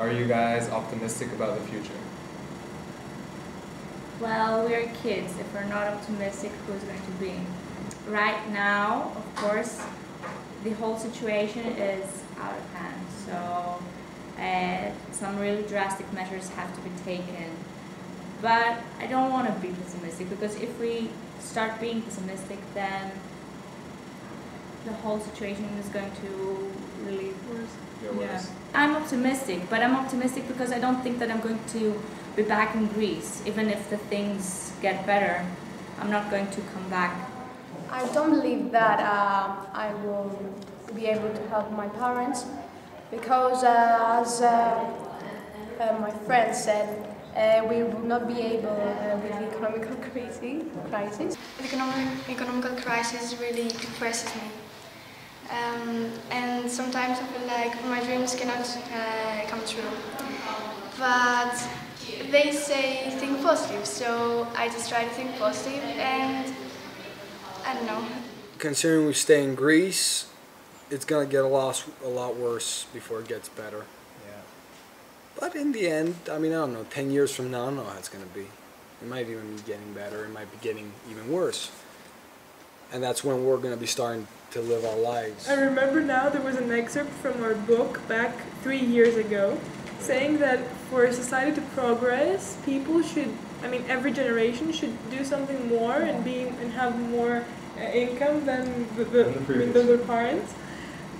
Are you guys optimistic about the future? Well, we're kids. If we're not optimistic, who's going to be? Right now, of course, the whole situation is out of hand, so some really drastic measures have to be taken. But I don't want to be pessimistic, because if we start being pessimistic, then the whole situation is going to really worsen. Yeah. I'm optimistic, but I'm optimistic because I don't think that I'm going to be back in Greece. Even if the things get better, I'm not going to come back. I don't believe that I will be able to help my parents, because as my friend said, we will not be able with the economic crisis. The economic crisis really depresses me. And sometimes I feel like my dreams cannot come true. But they say think positive, so I just try to think positive, and I don't know. Considering we stay in Greece, it's going to get a lot worse before it gets better. But in the end, I mean, I don't know, 10 years from now, I don't know how it's going to be. It might even be getting better, it might be getting even worse. And that's when we're going to be starting to live our lives. I remember now there was an excerpt from our book back 3 years ago saying that for society to progress, people should, I mean, every generation should do something more and have more income than their parents.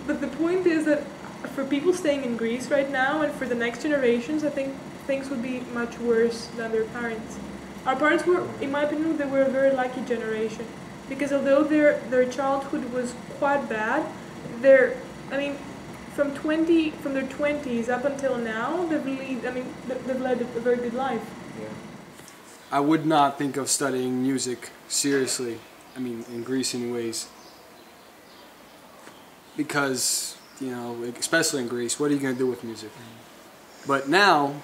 But the point is that for people staying in Greece right now and for the next generations, I think things would be much worse than their parents. Our parents were, in my opinion, they were a very lucky generation, because although their childhood was quite bad, I mean, from their 20s up until now, they've led a very good life. Yeah. I would not think of studying music seriously, I mean, in Greece anyways, because, you know, especially in Greece, what are you going to do with music? But now,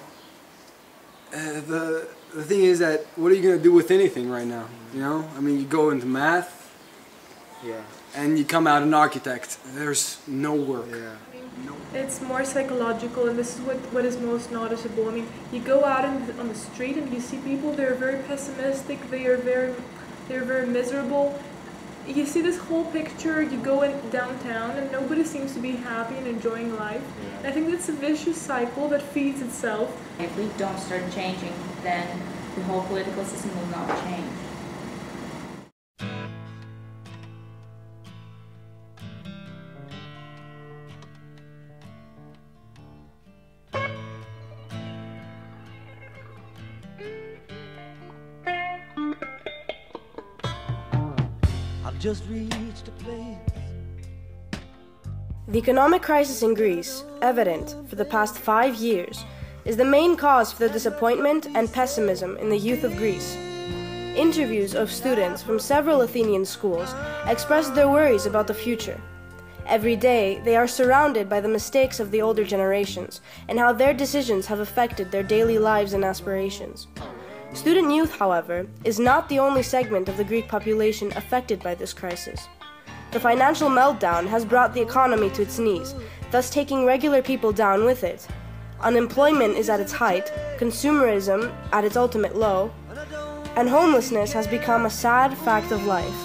the thing is that what are you going to do with anything right now? You know, I mean, you go into math, and you come out an architect. There's no work. Yeah. It's more psychological, and this is what is most noticeable. I mean, you go out on the street and you see people. They're very pessimistic. They're very miserable. You see this whole picture, you go in downtown and nobody seems to be happy and enjoying life. And I think that's a vicious cycle that feeds itself. If we don't start changing, then the whole political system will not change. Just reached a place. The economic crisis in Greece, evident for the past 5 years, is the main cause for the disappointment and pessimism in the youth of Greece. Interviews of students from several Athenian schools expressed their worries about the future. Every day, they are surrounded by the mistakes of the older generations and how their decisions have affected their daily lives and aspirations. Student youth, however, is not the only segment of the Greek population affected by this crisis. The financial meltdown has brought the economy to its knees, thus taking regular people down with it. Unemployment is at its height, consumerism at its ultimate low, and homelessness has become a sad fact of life.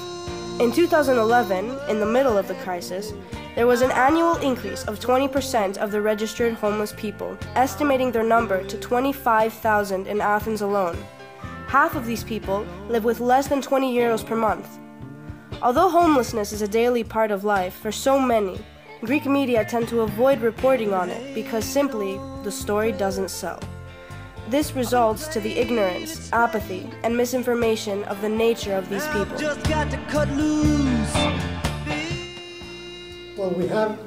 In 2011, in the middle of the crisis, there was an annual increase of 20% of the registered homeless people, estimating their number to 25,000 in Athens alone. Half of these people live with less than 20 euros per month. Although homelessness is a daily part of life for so many, Greek media tend to avoid reporting on it because simply the story doesn't sell. This results to the ignorance, apathy, and misinformation of the nature of these people. Well, we have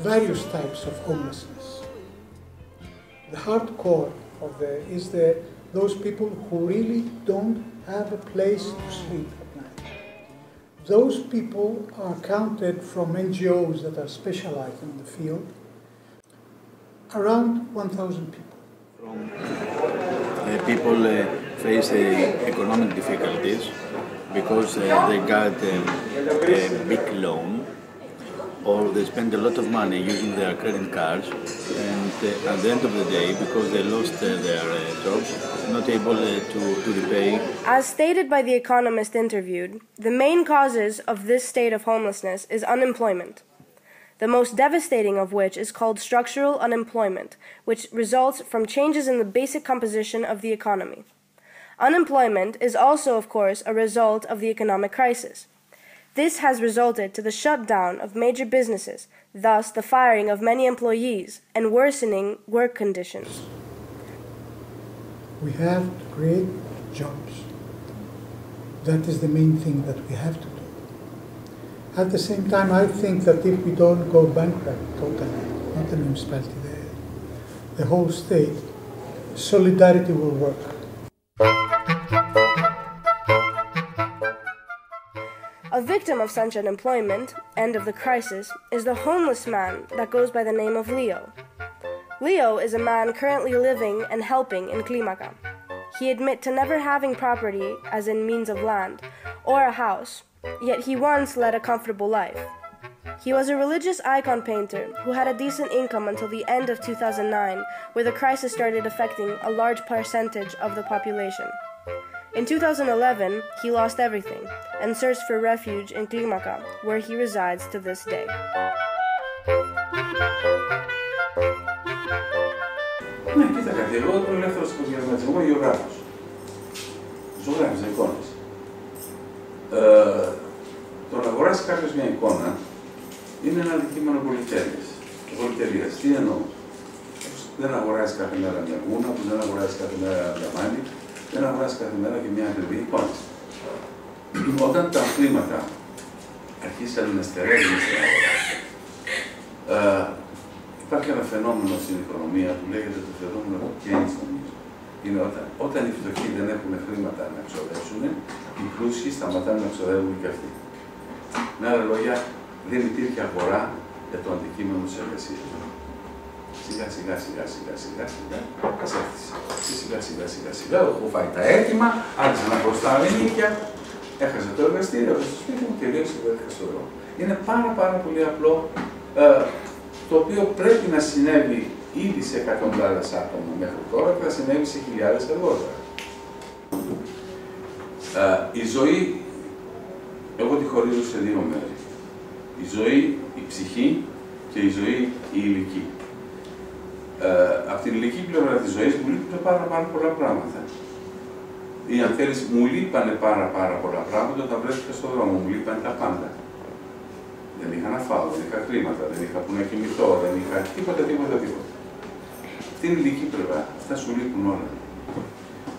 various types of homelessness. The hardcore of those people who really don't have a place to sleep at night. Those people are counted from NGOs that are specialized in the field, around 1,000 people. People face economic difficulties because they got a big loan or they spend a lot of money using their credit cards, and at the end of the day, because they lost their jobs, not able to repay. As stated by the economist interviewed, the main causes of this state of homelessness is unemployment, the most devastating of which is called structural unemployment, which results from changes in the basic composition of the economy. Unemployment is also, of course, a result of the economic crisis. This has resulted to the shutdown of major businesses, thus the firing of many employees and worsening work conditions. We have to create jobs. That is the main thing that we have to do. At the same time, I think that if we don't go bankrupt totally, not the municipality, the whole state, solidarity will work. A victim of such unemployment, and of the crisis, is the homeless man that goes by the name of Leo. Leo is a man currently living and helping in Klimaka. He admits to never having property, as in means of land, or a house, yet he once led a comfortable life. He was a religious icon painter who had a decent income until the end of 2009, where the crisis started affecting a large percentage of the population. In 2011, he lost everything and searched for refuge in Klimaka, where he resides to this day. Ναι, κοίταξε, εγώ είμαι ελεύθερος οικογενειακός, εγώ είμαι γεωγράφος. Ζωγράφιζα εικόνες. Το να αγοράσει κάποιος μια εικόνα είναι ένα αντικείμενο πολυτέλειας. Πολυτέλειας, τι εννοώ. Δεν αγοράζει κάθε μέρα μια γούνα, δεν αγοράζει κάθε μέρα λαμάνι. Δεν αγοράζει κάθε μέρα και μια ακριβή εικόνα. Όταν τα χρήματα αρχίσαν να στερεύουν στην αγορά, υπάρχει ένα φαινόμενο στην οικονομία που λέγεται το φαινόμενο του Keynes, νομίζω. Είναι όταν οι φτωχοί δεν έχουν χρήματα να ξοδέψουν, οι πλούσιοι σταματάνε να ξοδεύουν και αυτοί. Με άλλα λόγια, δεν υπήρχε αγορά για το αντικείμενο της εργασίας. Σιγά κατάσταση. Σιγά έχω φάει τα έτοιμα, άρχισα να προστάω ενίκια, έχασα το εργαστήριο, έχασα το σπίτι μου, τελείωσε και βρέθηκα στο δρόμο. Είναι πάρα πολύ απλό, το οποίο πρέπει να συνέβη ήδη σε εκατοντάδες άτομα μέχρι τώρα και θα συνέβη σε χιλιάδες αργότερα. Η ζωή, εγώ τη χωρίζω σε δύο μέρη. Η ζωή, η ψυχή και η ζωή, η ηλική. Από την ηλική πλευρά της ζωής μου λείπουν πάρα πολλά πράγματα. Ή αν θέλεις, μου λείπανε πάρα πολλά πράγματα όταν βρέθηκα στον δρόμο, μου λείπανε τα πάντα. Δεν είχα να φάω, δεν είχα χρήματα, δεν είχα που να κοιμηθώ, δεν είχα τίποτα. Αυτή είναι η ηλική πλευρά, αυτά σου λείπουν όλα.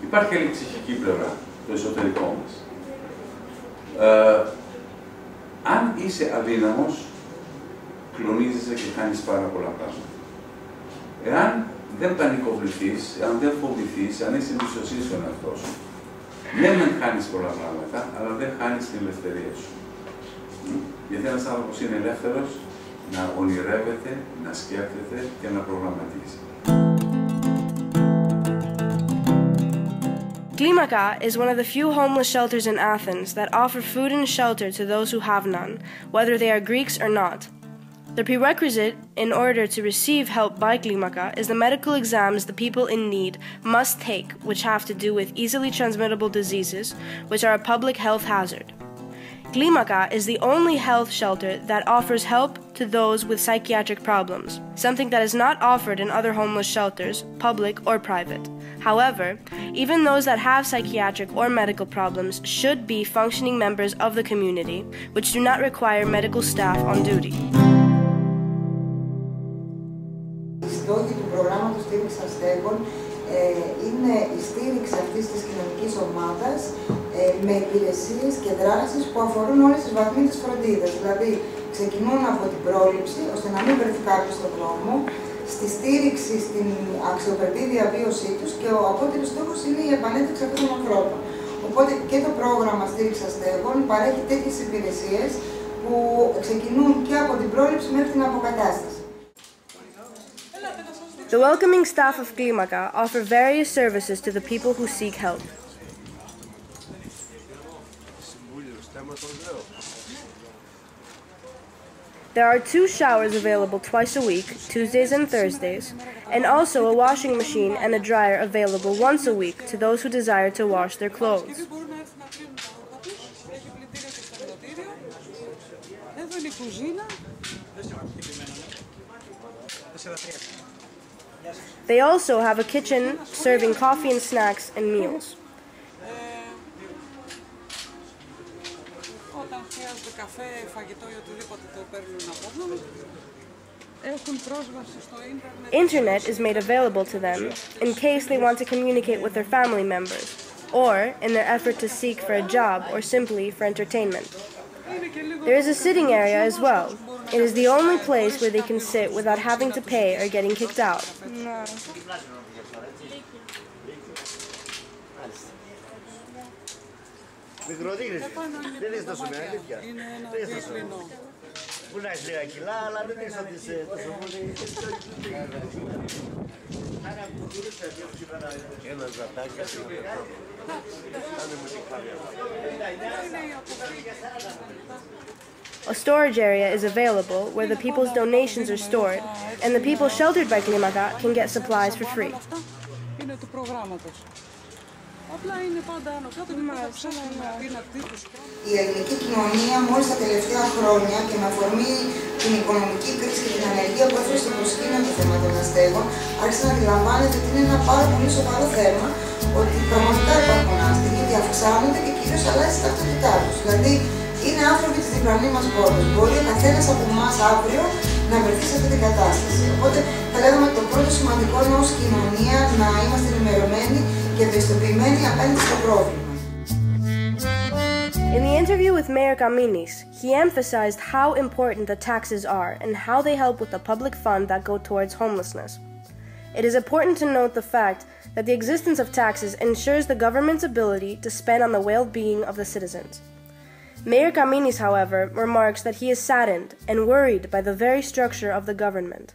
Υπάρχει άλλη ψυχική πλευρά, το εσωτερικό μας. Αν είσαι αδύναμος, κλονίζεσαι και χάνεις πάρα πολλά πράγματα. Εάν δεν πανικοβληθείς, αν δεν φοβηθείς, αν είσαι εμπιστοσύνη στον εαυτό σου, ναι, μεν χάνεις πολλά πράγματα, αλλά δεν χάνεις την ελευθερία σου. Γιατί ένας άνθρωπος είναι ελεύθερος να ονειρεύεται, να σκέφτεται και να προγραμματίζει. Klimaka is one of the few homeless shelters in Athens that offer food and shelter to those who have none, whether they are Greeks or not. The prerequisite in order to receive help by Klimaka is the medical exams the people in need must take, which have to do with easily transmittable diseases, which are a public health hazard. Klimaka is the only health shelter that offers help to those with psychiatric problems, something that is not offered in other homeless shelters, public or private. However, even those that have psychiatric or medical problems should be functioning members of the community, which do not require medical staff on duty. Λόγοι του προγράμματος στήριξης αστέγων είναι η στήριξη αυτής της κοινωνικής ομάδας με υπηρεσίες και δράσεις που αφορούν όλες τις βαθμίδες φροντίδας. Δηλαδή, ξεκινούν από την πρόληψη, ώστε να μην βρεθεί κάποιος στον δρόμο, στη στήριξη στην αξιοπρεπή διαβίωσή τους και ο απότερος στόχος είναι η επανένταξη αυτού του ανθρώπου. Οπότε και το πρόγραμμα στήριξης αστέγων παρέχει τέτοιες υπηρεσίες που ξεκινούν και από την πρόληψη μέχρι την αποκατάσταση. The welcoming staff of Klimaka offer various services to the people who seek help. There are 2 showers available twice a week, Tuesdays and Thursdays, and also a washing machine and a dryer available once a week to those who desire to wash their clothes. They also have a kitchen serving coffee and snacks and meals. Internet is made available to them in case they want to communicate with their family members or in their effort to seek for a job or simply for entertainment. There is a sitting area as well. It is the only place where they can sit without having to pay or getting kicked out. No. A storage area is available where the people's donations are stored, and the people sheltered by Klimaka can get supplies for free. Η ελληνική κοινωνία μόλις τα τελευταία χρόνια και με αφορμή την οικονομική κρίση και την ανεργία που έφερε στο προσκήνιο το θέμα των αστέγων, άρχισε να αντιλαμβάνεται ότι είναι ένα πάρα πολύ σοβαρό θέμα, ότι πραγματικά υπάρχουν άστεγοι και αυξάνονται και κυρίως αλλάζει η ταυτότητά τους. Δηλαδή, είναι άνθρωποι της διπλανής μας πόλης. Μπορεί ο καθένας από εμάς αύριο να βρεθεί σε αυτή την κατάσταση. Οπότε, θα λέγαμε το πρώτο σημαντικό είναι ως κοινωνία να είμαστε ενημερωμένοι και ευαισθητοποιημένοι απέναντι στο πρόβλημα. In the interview with Mayor Kaminis, he emphasized how important the taxes are and how they help with the public fund that go towards homelessness. It is important to note the fact that the existence of taxes ensures the government's ability to spend on the well-being of the citizens. Mayor Kaminis, however, remarks that he is saddened and worried by the very structure of the government.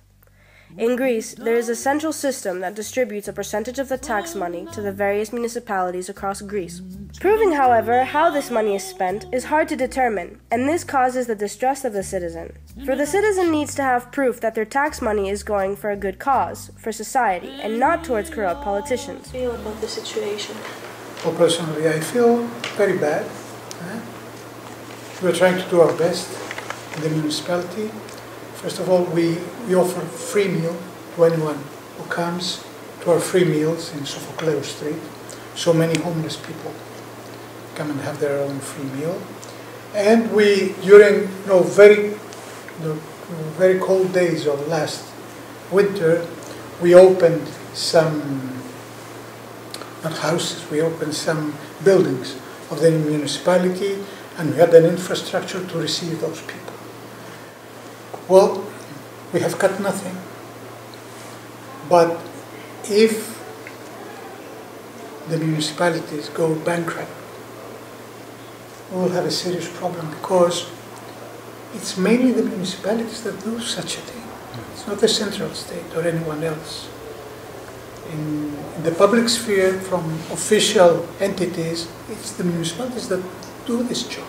In Greece, there is a central system that distributes a percentage of the tax money to the various municipalities across Greece. Proving, however, how this money is spent is hard to determine, and this causes the distrust of the citizen. For the citizen needs to have proof that their tax money is going for a good cause, for society, and not towards corrupt politicians. How do you feel about the situation? Well, personally, I feel very bad. We're trying to do our best in the municipality. First of all, we offer free meal to anyone who comes to our free meals in Sophokleous Street. So many homeless people come and have their own free meal. And we, during very cold days of last winter, we opened some, not houses, we opened some buildings of the municipality, and we had an infrastructure to receive those people. Well, we have cut nothing, but if the municipalities go bankrupt, we will have a serious problem because it's mainly the municipalities that do such a thing. It's not the central state or anyone else. In the public sphere, from official entities, it's the municipalities that do this job,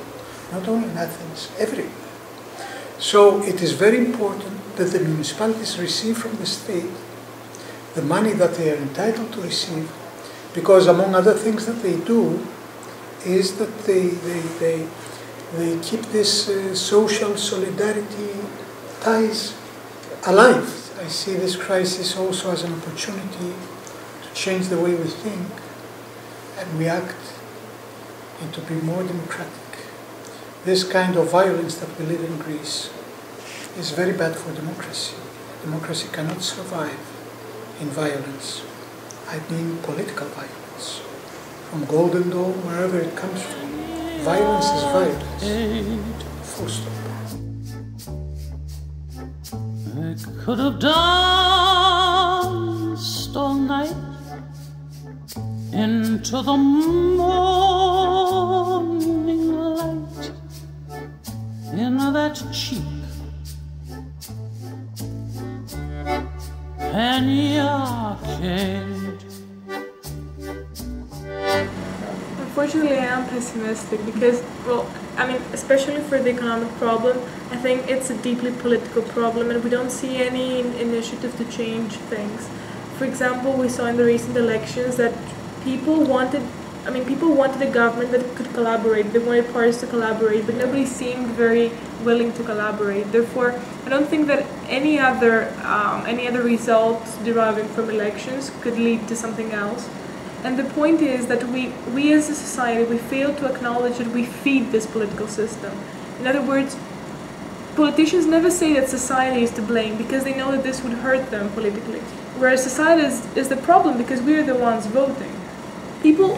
not only in Athens, everywhere. So it is very important that the municipalities receive from the state the money that they are entitled to receive, because among other things that they do is that they keep this social solidarity ties alive. I see this crisis also as an opportunity to change the way we think and we act and to be more democratic. This kind of violence that we live in Greece is very bad for democracy. Democracy cannot survive in violence. I mean political violence. From Golden Dawn, wherever it comes from, violence is violence. Full stop. I could have danced all night into the morning light. In that cheek, any arcade. Unfortunately, I am pessimistic because, well, I mean, especially for the economic problem, I think it's a deeply political problem, and we don't see any initiative to change things. For example, we saw in the recent elections that people wanted a government that could collaborate. They wanted parties to collaborate, but nobody seemed very willing to collaborate. Therefore, I don't think that any other results deriving from elections could lead to something else. And the point is that we as a society, we fail to acknowledge that we feed this political system. In other words, politicians never say that society is to blame because they know that this would hurt them politically. Whereas society is the problem because we are the ones voting. People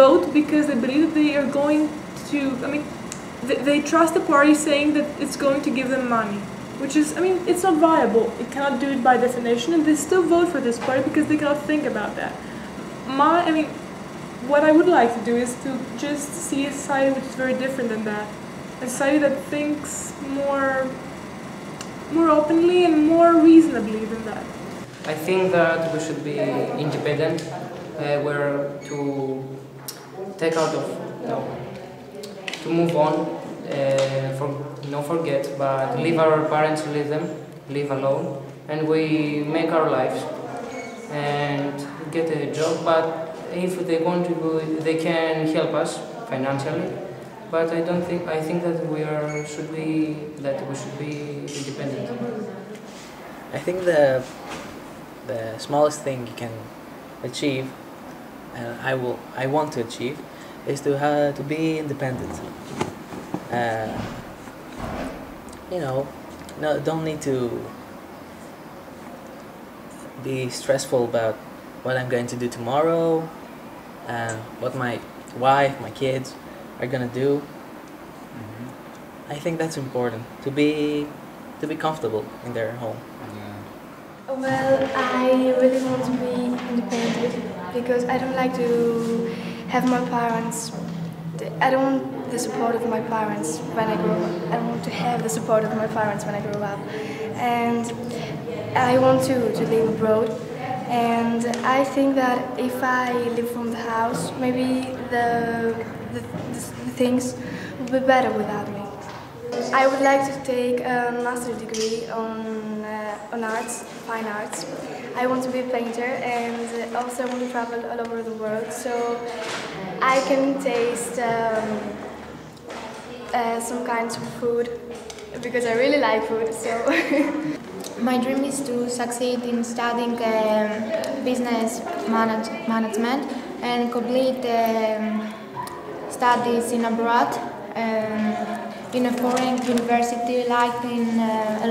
vote because they believe that they are going to, they trust the party saying that it's going to give them money. Which is, it's not viable. It cannot do it by definition, and they still vote for this party because they cannot think about that. What I would like to do is to just see a society which is very different than that. A society that thinks more openly and more reasonably than that. I think that we should be independent, where to take out of, to move on, not forget, but leave our parents, leave them, live alone, and we make our lives. And get a job, but if they want to go, they can help us financially. But I think that we should be independent. I think the smallest thing you can achieve, and I want to achieve, is to be independent. Don't need to be stressful about what I'm going to do tomorrow, and what my wife, my kids are gonna do. Mm-hmm. I think that's important, to be comfortable in their home. Yeah. Well, I really want to be independent because I don't like to have my parents. I don't want the support of my parents when I grow up. I don't want to have the support of my parents when I grow up, and I want to live abroad. And I think that if I live from the house, maybe the things will be better without me. I would like to take a master's degree on arts, fine arts. I want to be a painter, and also I want to travel all over the world, so I can taste some kinds of food, because I really like food, so... My dream is to succeed in studying business management and complete studies in abroad, in a foreign university like in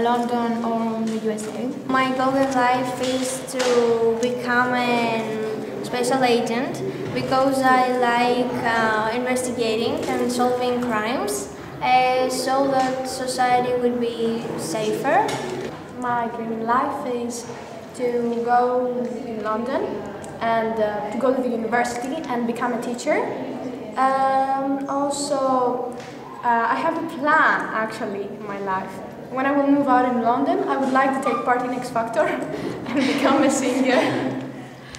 London or the USA. My goal in life is to become a special agent because I like investigating and solving crimes, so that society would be safer. My dream in life is to go in London and to go to the university and become a teacher. I have a plan actually in my life. When I will move out in London, I would like to take part in X Factor and become a singer.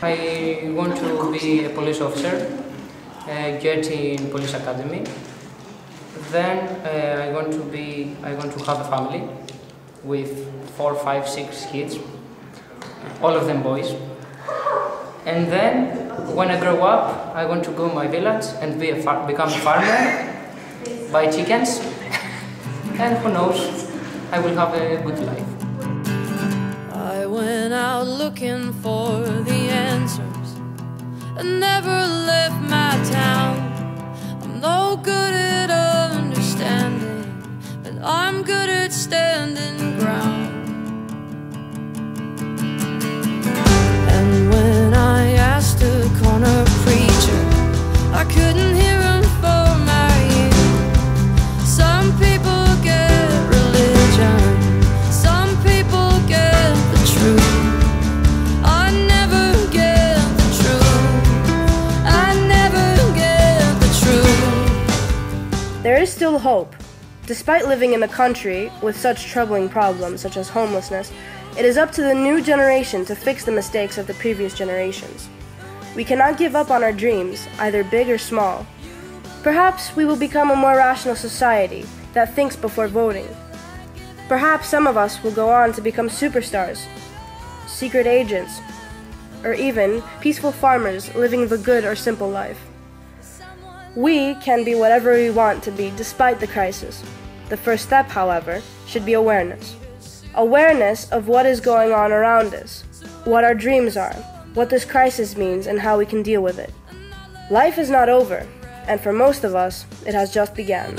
I want to be a police officer, get in police academy. Then I want to have a family with 4, 5, 6 kids, all of them boys. And then, when I grow up, I want to go to my village and become a farmer, buy chickens, and who knows, I will have a good life. I went out looking for the answers. I never left my town. I'm no good at understanding, but I'm good at standing. And when I asked the corner preacher, I couldn't hear him for my ear. Some people get religion, some people get the truth. I never get the truth, I never get the truth. There is still hope. Despite living in the country with such troubling problems such as homelessness, it is up to the new generation to fix the mistakes of the previous generations. We cannot give up on our dreams, either big or small. Perhaps we will become a more rational society that thinks before voting. Perhaps some of us will go on to become superstars, secret agents, or even peaceful farmers living the good or simple life. We can be whatever we want to be despite the crisis. The first step, however, should be awareness. Awareness of what is going on around us, what our dreams are, what this crisis means, and how we can deal with it. Life is not over, and for most of us, it has just begun.